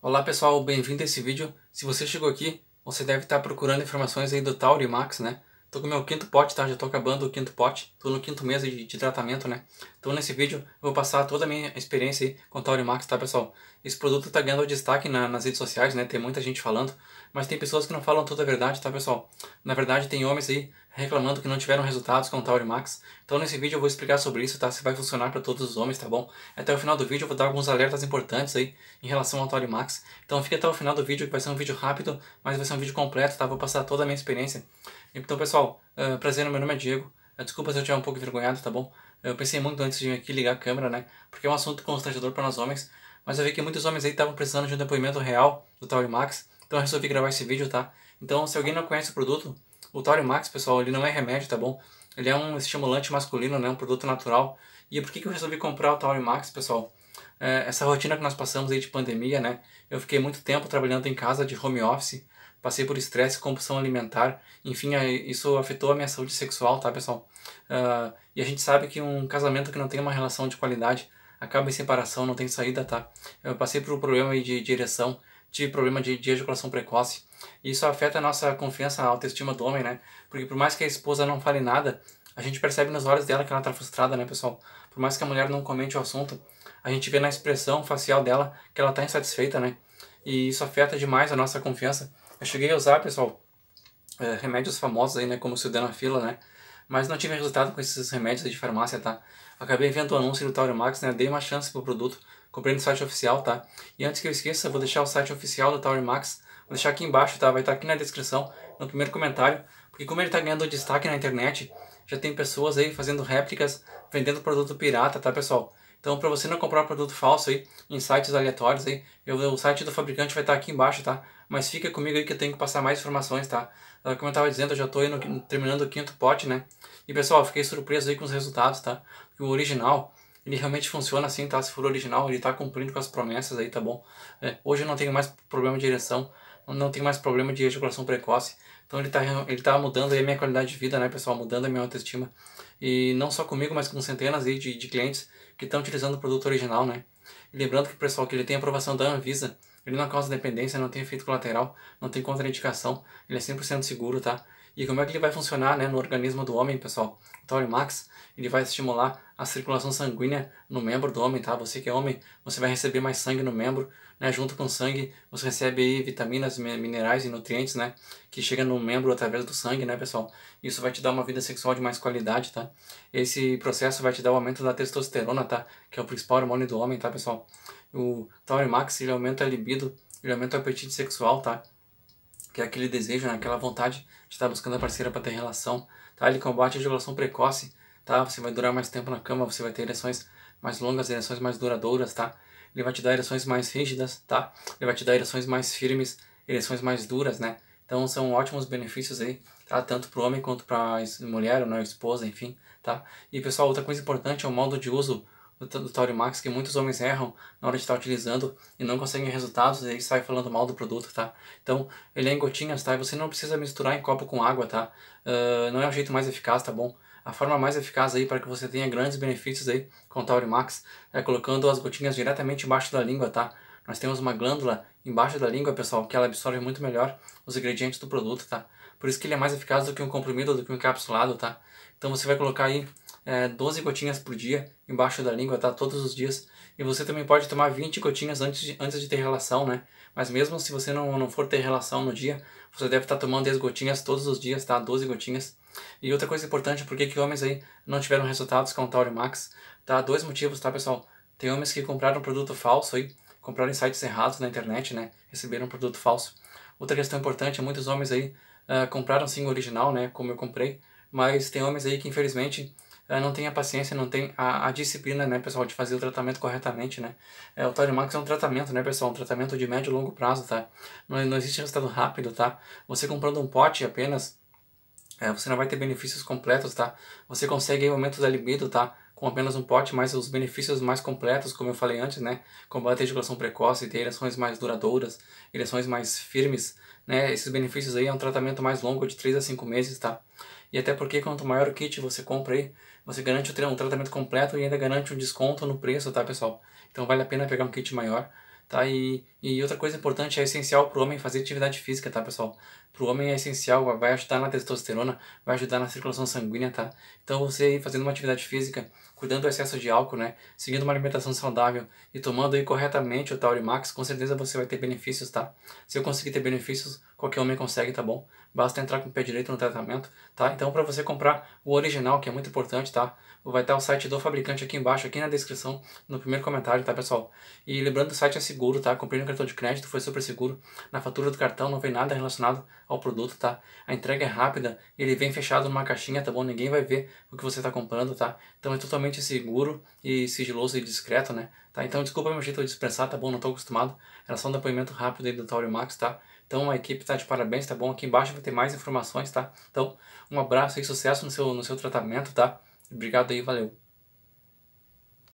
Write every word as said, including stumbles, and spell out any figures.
Olá pessoal, bem-vindo a esse vídeo. Se você chegou aqui, você deve estar procurando informações aí do Taurimax, né? Tô com meu quinto pote, tá? Já tô acabando o quinto pote, tô no quinto mês de, de tratamento, né? Então nesse vídeo eu vou passar toda a minha experiência aí com o Taurimax, tá pessoal? Esse produto tá ganhando destaque na, nas redes sociais, né? Tem muita gente falando, mas tem pessoas que não falam toda a verdade, tá pessoal? Na verdade tem homens aí reclamando que não tiveram resultados com o Taurimax. Então nesse vídeo eu vou explicar sobre isso, tá? Se vai funcionar para todos os homens, tá bom? Até o final do vídeo eu vou dar alguns alertas importantes aí em relação ao Taurimax. Então fica até o final do vídeo, que vai ser um vídeo rápido, mas vai ser um vídeo completo, tá? Vou passar toda a minha experiência. Então pessoal, uh, prazer, meu nome é Diego. Uh, desculpa se eu estiver um pouco envergonhado, tá bom? Eu pensei muito antes de vir aqui ligar a câmera, né? Porque é um assunto constrangedor para nós homens. Mas eu vi que muitos homens aí estavam precisando de um depoimento real do Taurimax. Então eu resolvi gravar esse vídeo, tá? Então se alguém não conhece o produto... O Taurimax, pessoal, ele não é remédio, tá bom? Ele é um estimulante masculino, né? Um produto natural. E por que que eu resolvi comprar o Taurimax, pessoal? É, essa rotina que nós passamos aí de pandemia, né? Eu fiquei muito tempo trabalhando em casa, de home office. Passei por estresse, compulsão alimentar. Enfim, isso afetou a minha saúde sexual, tá, pessoal? Uh, e a gente sabe que um casamento que não tem uma relação de qualidade acaba em separação, não tem saída, tá? Eu passei por um problema aí de, de ereção. Tive problema de, de ejaculação precoce. E isso afeta a nossa confiança, a autoestima do homem, né? Porque por mais que a esposa não fale nada, a gente percebe nos olhos dela que ela tá frustrada, né, pessoal? Por mais que a mulher não comente o assunto, a gente vê na expressão facial dela que ela tá insatisfeita, né? E isso afeta demais a nossa confiança. Eu cheguei a usar, pessoal, é, remédios famosos aí, né? Como o Sildenafil, né? Mas não tive resultado com esses remédios de farmácia, tá? Acabei vendo o anúncio do Taurimax, né? Dei uma chance pro produto. Comprei no site oficial, tá? E antes que eu esqueça, eu vou deixar o site oficial do Taurimax. Vou deixar aqui embaixo, tá? Vai estar aqui na descrição, no primeiro comentário. Porque como ele tá ganhando destaque na internet, já tem pessoas aí fazendo réplicas, vendendo produto pirata, tá, pessoal? Então, pra você não comprar produto falso aí, em sites aleatórios aí, eu, o site do fabricante vai estar aqui embaixo, tá? Mas fica comigo aí que eu tenho que passar mais informações, tá? Como eu tava dizendo, eu já tô aí no, terminando o quinto pote, né? E, pessoal, eu fiquei surpreso aí com os resultados, tá? Porque o original... ele realmente funciona assim, tá? Se for original, ele tá cumprindo com as promessas aí, tá bom? É, hoje eu não tenho mais problema de ereção, não tenho mais problema de ejaculação precoce. Então ele tá, ele tá mudando aí a minha qualidade de vida, né, pessoal? Mudando a minha autoestima. E não só comigo, mas com centenas aí de, de clientes que estão utilizando o produto original, né? E lembrando que, pessoal, que ele tem aprovação da Anvisa. Ele não causa dependência, não tem efeito colateral, não tem contraindicação. Ele é cem por cento seguro, tá? E como é que ele vai funcionar, né, no organismo do homem, pessoal? O Taurimax, ele vai estimular a circulação sanguínea no membro do homem, tá? Você que é homem, você vai receber mais sangue no membro, né? Junto com sangue, você recebe aí vitaminas, minerais e nutrientes, né? Que chega no membro através do sangue, né, pessoal? Isso vai te dar uma vida sexual de mais qualidade, tá? Esse processo vai te dar o aumento da testosterona, tá? Que é o principal hormônio do homem, tá, pessoal? O Taurimax, ele aumenta a libido, ele aumenta o apetite sexual, tá? Que é aquele desejo, né? Aquela vontade de estar buscando a parceira para ter relação, tá? Ele combate a ejaculação precoce, tá? Você vai durar mais tempo na cama, você vai ter ereções mais longas, ereções mais duradouras, tá? Ele vai te dar ereções mais rígidas, tá? Ele vai te dar ereções mais firmes, ereções mais duras, né? Então são ótimos benefícios aí, tá? Tanto para o homem quanto para a mulher, ou a esposa, enfim, tá? E pessoal, outra coisa importante é o modo de uso do Taurimax, que muitos homens erram na hora de estar utilizando e não conseguem resultados e aí sai falando mal do produto, tá? Então, ele é em gotinhas, tá? E você não precisa misturar em copo com água, tá? Uh, não é o jeito mais eficaz, tá bom? A forma mais eficaz aí para que você tenha grandes benefícios aí com o Taurimax é colocando as gotinhas diretamente embaixo da língua, tá? Nós temos uma glândula embaixo da língua, pessoal, que ela absorve muito melhor os ingredientes do produto, tá? Por isso que ele é mais eficaz do que um comprimido, do que um encapsulado, tá? Então você vai colocar aí doze gotinhas por dia embaixo da língua, tá? Todos os dias. E você também pode tomar vinte gotinhas antes de, antes de ter relação, né? Mas mesmo se você não, não for ter relação no dia, você deve estar tomando dez gotinhas todos os dias, tá? doze gotinhas. E outra coisa importante, por que que homens aí não tiveram resultados com o Taurimax? Tá? Dois motivos, tá, pessoal? Tem homens que compraram produto falso aí, compraram em sites errados na internet, né? Receberam produto falso. Outra questão importante, muitos homens aí uh, compraram sim o original, né? Como eu comprei. Mas tem homens aí que infelizmente... não tem a paciência, não tem a, a disciplina, né, pessoal, de fazer o tratamento corretamente, né? É, o Taurimax é um tratamento, né, pessoal? Um tratamento de médio e longo prazo, tá? Não, não existe resultado rápido, tá? Você comprando um pote apenas, é, você não vai ter benefícios completos, tá? Você consegue aí o aumento da libido, tá? Com apenas um pote, mas os benefícios mais completos, como eu falei antes, né? Combate a ejaculação precoce, ter ereções mais duradouras, ereções mais firmes, né? Esses benefícios aí é um tratamento mais longo, de três a cinco meses, tá? E até porque quanto maior o kit você compra aí, você garante um tratamento completo e ainda garante um desconto no preço, tá, pessoal? Então vale a pena pegar um kit maior. tá? E, e outra coisa importante, é essencial para o homem fazer atividade física, tá, pessoal? Para o homem é essencial, vai ajudar na testosterona, vai ajudar na circulação sanguínea, tá? Então você fazendo uma atividade física, cuidando do excesso de álcool, né? Seguindo uma alimentação saudável e tomando aí corretamente o Taurimax, com certeza você vai ter benefícios, tá? Se eu conseguir ter benefícios, qualquer homem consegue, tá bom? Basta entrar com o pé direito no tratamento, tá? Então para você comprar o original, que é muito importante, tá? Vai estar o site do fabricante aqui embaixo, aqui na descrição, no primeiro comentário, tá, pessoal? E lembrando, o site é seguro, tá? Comprei no cartão de crédito, foi super seguro. Na fatura do cartão não vem nada relacionado ao produto, tá? A entrega é rápida, ele vem fechado numa caixinha, tá bom? Ninguém vai ver o que você tá comprando, tá? Então é totalmente seguro e sigiloso e discreto, né? Tá? Então desculpa meu jeito de expressar, tá bom? Não tô acostumado. Era só um depoimento rápido aí do Taurimax, tá? Então a equipe tá de parabéns, tá bom? Aqui embaixo vai ter mais informações, tá? Então um abraço e sucesso no seu, no seu tratamento, tá? Obrigado aí, valeu.